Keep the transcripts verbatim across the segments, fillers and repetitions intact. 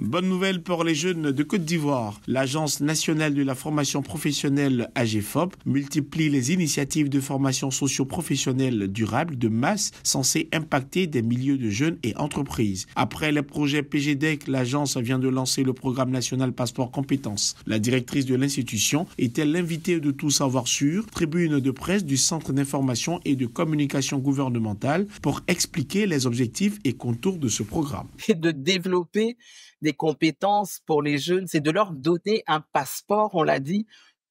Bonne nouvelle pour les jeunes de Côte d'Ivoire. L'Agence nationale de la formation professionnelle A G E F O P multiplie les initiatives de formation socio-professionnelle durable de masse censées impacter des milieux de jeunes et entreprises. Après les projets P G D E C, l'agence vient de lancer le programme national Passeport Compétences. La directrice de l'institution était l'invitée de Tout Savoir Sûr, tribune de presse du Centre d'information et de communication gouvernementale, pour expliquer les objectifs et contours de ce programme. Et de développer des compétences pour les jeunes, c'est de leur donner un passeport, on l'a dit,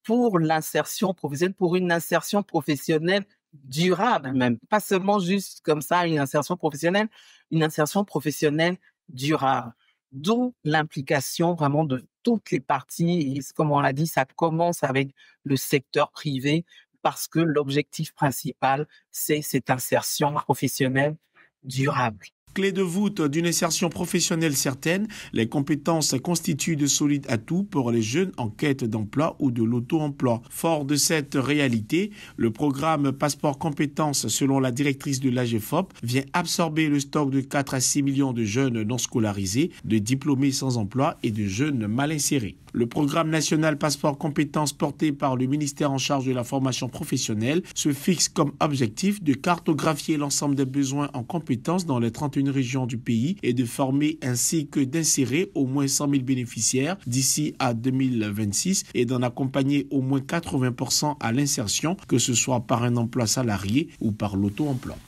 pour l'insertion professionnelle, pour une insertion professionnelle durable même. Pas seulement juste comme ça, une insertion professionnelle, une insertion professionnelle durable. D'où l'implication vraiment de toutes les parties. Et comme on l'a dit, ça commence avec le secteur privé parce que l'objectif principal, c'est cette insertion professionnelle durable. Clé de voûte d'une insertion professionnelle certaine, les compétences constituent de solides atouts pour les jeunes en quête d'emploi ou de l'auto-emploi. Fort de cette réalité, le programme Passeport Compétences, selon la directrice de l'A G E F O P, vient absorber le stock de quatre à six millions de jeunes non scolarisés, de diplômés sans emploi et de jeunes mal insérés. Le programme national Passeport Compétences porté par le ministère en charge de la formation professionnelle se fixe comme objectif de cartographier l'ensemble des besoins en compétences dans les trente et une régions du pays et de former ainsi que d'insérer au moins cent mille bénéficiaires d'ici à deux mille vingt-six et d'en accompagner au moins quatre-vingts pour cent à l'insertion, que ce soit par un emploi salarié ou par l'auto-emploi.